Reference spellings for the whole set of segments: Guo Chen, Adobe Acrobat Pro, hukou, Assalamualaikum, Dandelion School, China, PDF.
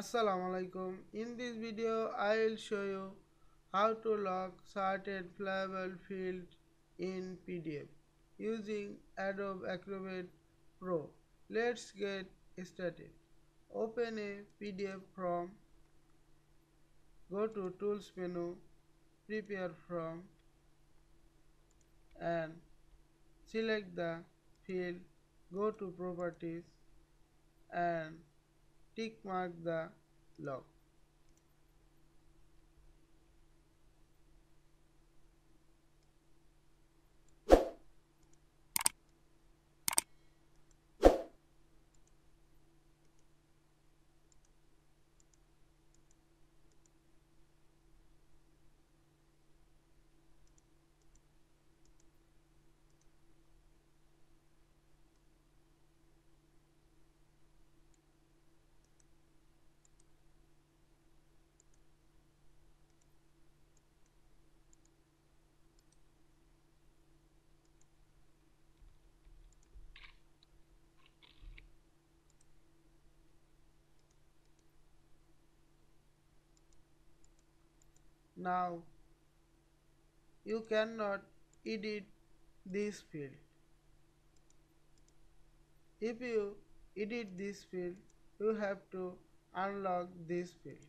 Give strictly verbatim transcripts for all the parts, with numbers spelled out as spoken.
Assalamualaikum. In this video I will show you how to lock certain playable fields in P D F using Adobe Acrobat Pro. Let's get started. Open a P D F from, go to Tools menu, Prepare From, and select the field. Go to Properties and tick mark the lock. Now you cannot edit this field. If you edit this field, you have to unlock this field.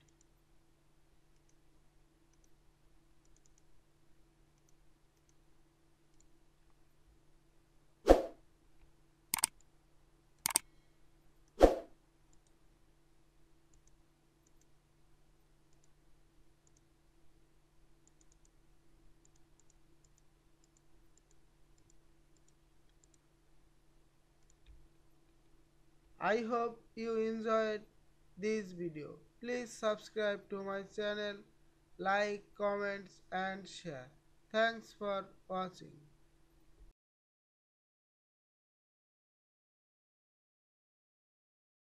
I hope you enjoyed this video. Please subscribe to my channel, like, comments and share. Thanks for watching.